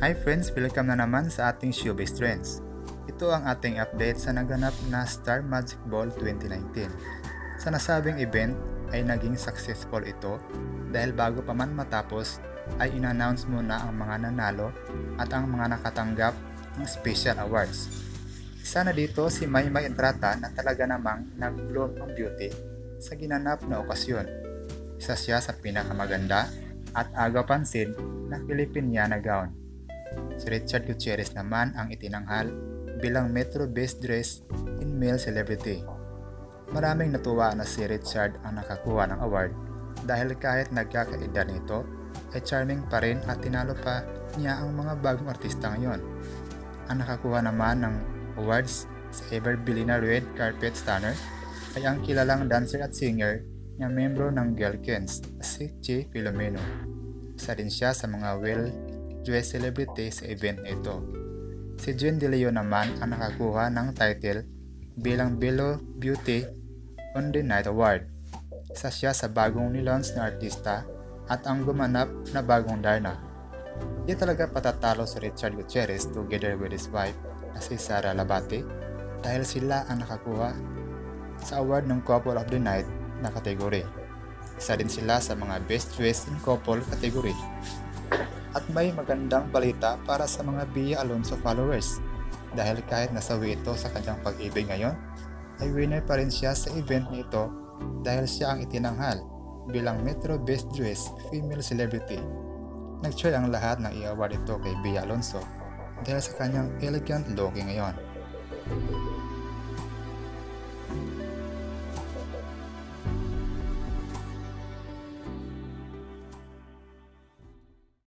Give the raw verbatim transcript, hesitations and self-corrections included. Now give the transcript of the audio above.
Hi friends! Welcome na naman sa ating showbiz trends. Ito ang ating update sa naganap na Star Magic Ball twenty nineteen. Sa nasabing event ay naging successful ito dahil bago pa man matapos ay in-announce muna ang mga nanalo at ang mga nakatanggap ng special awards. Isa na dito si Maymay Entrata na talaga namang nag-bloom ang beauty sa ginanap na okasyon. Isa siya sa pinakamaganda at aga pansin na Filipiniana gown. Si Richard Gutierrez naman ang itinanghal bilang Metro-based dress in male celebrity. Maraming natuwa na si Richard ang nakakuha ng award dahil kahit nagkakaedad nito ay charming pa rin at tinalo pa niya ang mga bagong artista ngayon. Ang nakakuha naman ng awards sa Ever Bilena Red Carpet Stunner ay ang kilalang dancer at singer na membro ng Girlfriends, si Chie Filomeno. Isa din siya sa mga well dress celebrity sa event na ito. Si Jane De Leon naman ang nakakuha ng title bilang Belo Beauty on the Night Award. Isa siya sa bagong nilaunch na artista at ang gumanap na bagong Darna. Di talaga patatalo si Richard Gutierrez together with his wife na si Sarah Lahbati dahil sila ang nakakuha sa award ng Couple of the Night na kategory. Isa din sila sa mga Best Dressed in Couple kategory. At may magandang balita para sa mga Bea Alonzo followers dahil kahit nasawi ito sa kanyang pag-ibig ngayon ay winner pa rin siya sa event nito dahil siya ang itinanghal bilang Metro Best Dressed Female Celebrity. Nag-share ang lahat ng i-award ito kay Bea Alonzo dahil sa kanyang elegant looking ngayon.